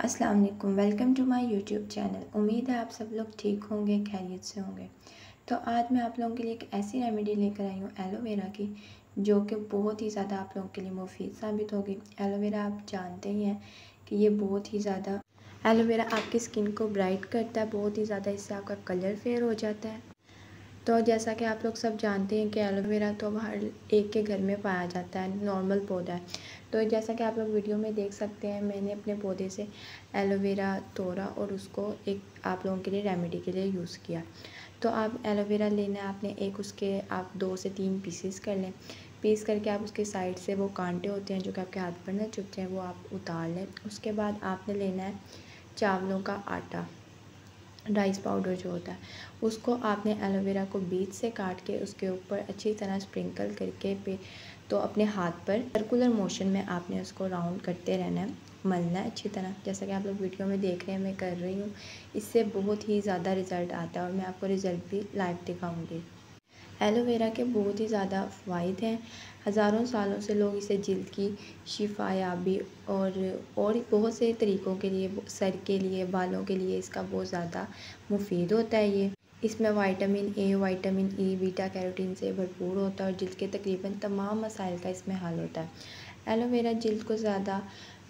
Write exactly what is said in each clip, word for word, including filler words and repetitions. अस्सलाम वालेकुम, welcome to my YouTube channel. उम्मीद है आप सब लोग ठीक होंगे, खैरियत से होंगे। तो आज मैं आप लोगों के लिए एक ऐसी रेमेडी लेकर आई हूँ एलोवेरा की, जो कि बहुत ही ज़्यादा आप लोगों के लिए मुफीद साबित होगी। एलोवेरा आप जानते ही हैं कि ये बहुत ही ज़्यादा एलोवेरा आपकी स्किन को ब्राइट करता है, बहुत ही ज़्यादा इससे आपका कलर फेयर हो जाता है। तो जैसा कि आप लोग सब जानते हैं कि एलोवेरा तो हर एक के घर में पाया जाता है, नॉर्मल पौधा है। तो जैसा कि आप लोग वीडियो में देख सकते हैं, मैंने अपने पौधे से एलोवेरा तोड़ा और उसको एक आप लोगों के लिए रेमेडी के लिए यूज़ किया। तो आप एलोवेरा लेना है आपने एक, उसके आप दो से तीन पीसेस कर लें। पीस करके आप उसके साइड से वो कांटे होते हैं जो कि आपके हाथ पर ना चुभते हैं, वो आप उतार लें। उसके बाद आपने लेना है चावलों का आटा, राइस पाउडर जो होता है, उसको आपने एलोवेरा को बीच से काट के उसके ऊपर अच्छी तरह स्प्रिंकल करके पे तो अपने हाथ पर सर्कुलर मोशन में आपने उसको राउंड करते रहना है, मलना है अच्छी तरह। जैसा कि आप लोग वीडियो में देख रहे हैं मैं कर रही हूँ, इससे बहुत ही ज़्यादा रिज़ल्ट आता है और मैं आपको रिज़ल्ट भी लाइव दिखाऊँगी। एलोवेरा के बहुत ही ज़्यादा फ़ायदे हैं, हज़ारों सालों से लोग इसे जिल्द की शिफायाबी और और बहुत से तरीक़ों के लिए, सर के लिए, बालों के लिए इसका बहुत ज़्यादा मुफीद होता है। ये इसमें vitamin A, vitamin E, beta carotene से भरपूर होता है और जिल्द के तकरीबन तमाम मसाइल का इसमें हल होता है। एलोवेरा जिल्द को ज़्यादा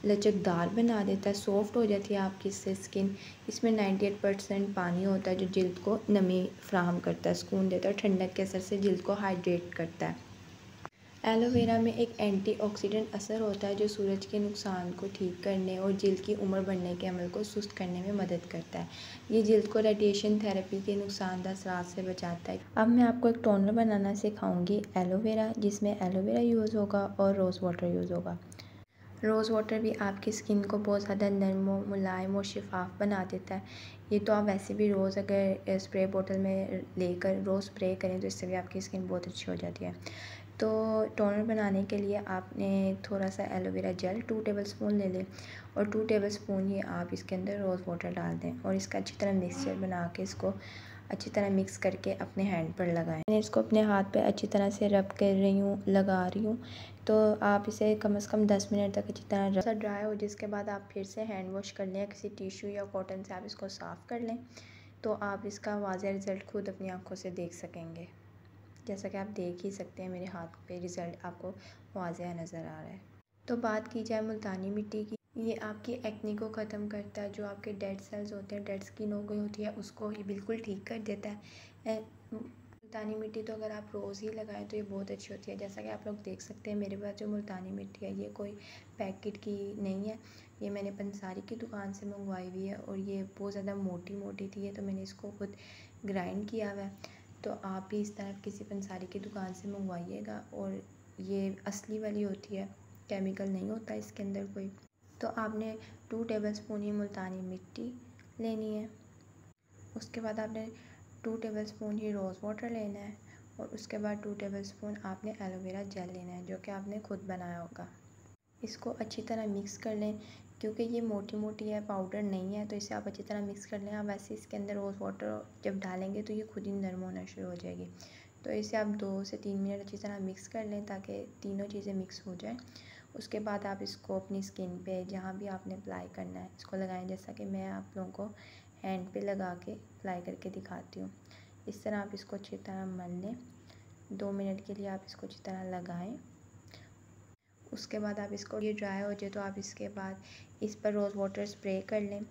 लचकदार बना देता है, सॉफ्ट हो जाती है आपकी इससे स्किन। इसमें अट्ठानवे परसेंट पानी होता है जो जिल्द को नमी फ्राहम करता है, सुकून देता है और ठंडक के असर से जिल्द को हाइड्रेट करता है। एलोवेरा में एक एंटीऑक्सीडेंट असर होता है जो सूरज के नुकसान को ठीक करने और जिल्द की उम्र बढ़ने के अमल को सुस्त करने में मदद करता है। ये जिल्द को रेडिएशन थेरेपी के नुकसानदार असरात से बचाता है। अब मैं आपको एक टोनर बनाना सिखाऊँगी एलोवेरा, जिसमें एलोवेरा यूज़ होगा और रोज़ वाटर यूज़ होगा। रोज़ वाटर भी आपकी स्किन को बहुत ज़्यादा नरम, मुलायम और शफाफ बना देता है। ये तो आप वैसे भी रोज़ अगर स्प्रे बोतल में लेकर रोज़ स्प्रे करें तो इससे भी आपकी स्किन बहुत अच्छी हो जाती है। तो टोनर बनाने के लिए आपने थोड़ा सा एलोवेरा जेल टू टेबलस्पून ले लें और टू टेबलस्पून ही आप इसके अंदर रोज़ वाटर डाल दें और इसका अच्छी तरह मिक्सचर बना के इसको अच्छी तरह मिक्स करके अपने हैंड पर लगाएं। मैं इसको अपने हाथ पे अच्छी तरह से रब कर रही हूँ, लगा रही हूँ। तो आप इसे कम से कम दस मिनट तक अच्छी तरह रब ड्राई हो, जिसके बाद आप फिर से हैंड वॉश कर लें, किसी टिश्यू या कॉटन से आप इसको साफ़ कर लें। तो आप इसका वाज़ह रिज़ल्ट खुद अपनी आँखों से देख सकेंगे। जैसा कि आप देख ही सकते हैं मेरे हाथ पे रिज़ल्ट आपको वाज़ह नज़र आ रहा है। तो बात की जाए मुल्तानी मिट्टी की, ये आपकी एक्ने को ख़त्म करता है, जो आपके डेड सेल्स होते हैं, डेड स्किन हो गई होती है, उसको ही बिल्कुल ठीक कर देता है। मुल्तानी मिट्टी तो अगर आप रोज़ ही लगाएं तो ये बहुत अच्छी होती है। जैसा कि आप लोग देख सकते हैं मेरे पास जो मुल्तानी मिट्टी है, ये कोई पैकेट की नहीं है, ये मैंने पंसारी की दुकान से मंगवाई हुई है और ये बहुत ज़्यादा मोटी मोटी थी, तो मैंने इसको खुद ग्राइंड किया हुआ है। तो आप भी इस तरह किसी पंसारी की दुकान से मंगवाइएगा और ये असली वाली होती है, केमिकल नहीं होता इसके अंदर कोई। तो आपने टू टेबलस्पून ही मुल्तानी मिट्टी लेनी है, उसके बाद आपने टू टेबलस्पून ही रोज़ वाटर लेना है और उसके बाद टू टेबलस्पून आपने एलोवेरा जेल लेना है जो कि आपने खुद बनाया होगा। इसको अच्छी तरह मिक्स कर लें, क्योंकि ये मोटी मोटी है, पाउडर नहीं है, तो इसे आप अच्छी तरह मिक्स कर लें। आप वैसे इसके अंदर रोज़ वाटर जब डालेंगे तो ये खुद ही नरम होना शुरू हो जाएगी। तो इसे आप दो से तीन मिनट अच्छी तरह मिक्स कर लें ताकि तीनों चीज़ें मिक्स हो जाएं। उसके बाद आप इसको अपनी स्किन पे जहाँ भी आपने अप्लाई करना है इसको लगाएं। जैसा कि मैं आप लोगों को हैंड पे लगा के अप्लाई करके दिखाती हूँ, इस तरह आप इसको अच्छी तरह मल लें। दो मिनट के लिए आप इसको अच्छी तरह लगाएँ। उसके बाद आप इसको, ये ड्राई हो जाए तो आप इसके बाद इस पर रोज़ वाटर स्प्रे कर लें,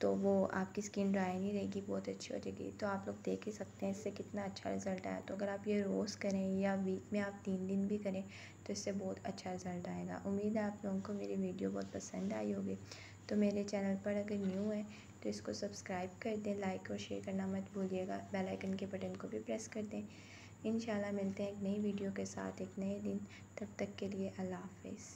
तो वो आपकी स्किन ड्राई नहीं रहेगी, बहुत अच्छी हो जाएगी। तो आप लोग देख ही सकते हैं इससे कितना अच्छा रिज़ल्ट आया। तो अगर आप ये रोज़ करें या वीक में आप तीन दिन भी करें तो इससे बहुत अच्छा रिज़ल्ट आएगा। उम्मीद है आप लोगों को मेरी वीडियो बहुत पसंद आई होगी। तो मेरे चैनल पर अगर न्यू है तो इसको सब्सक्राइब कर दें, लाइक और शेयर करना मत भूलिएगा, बेल आइकन के बटन को भी प्रेस कर दें। इंशाल्लाह मिलते हैं एक नई वीडियो के साथ एक नए दिन, तब तक के लिए अल्लाह हाफ़िज़।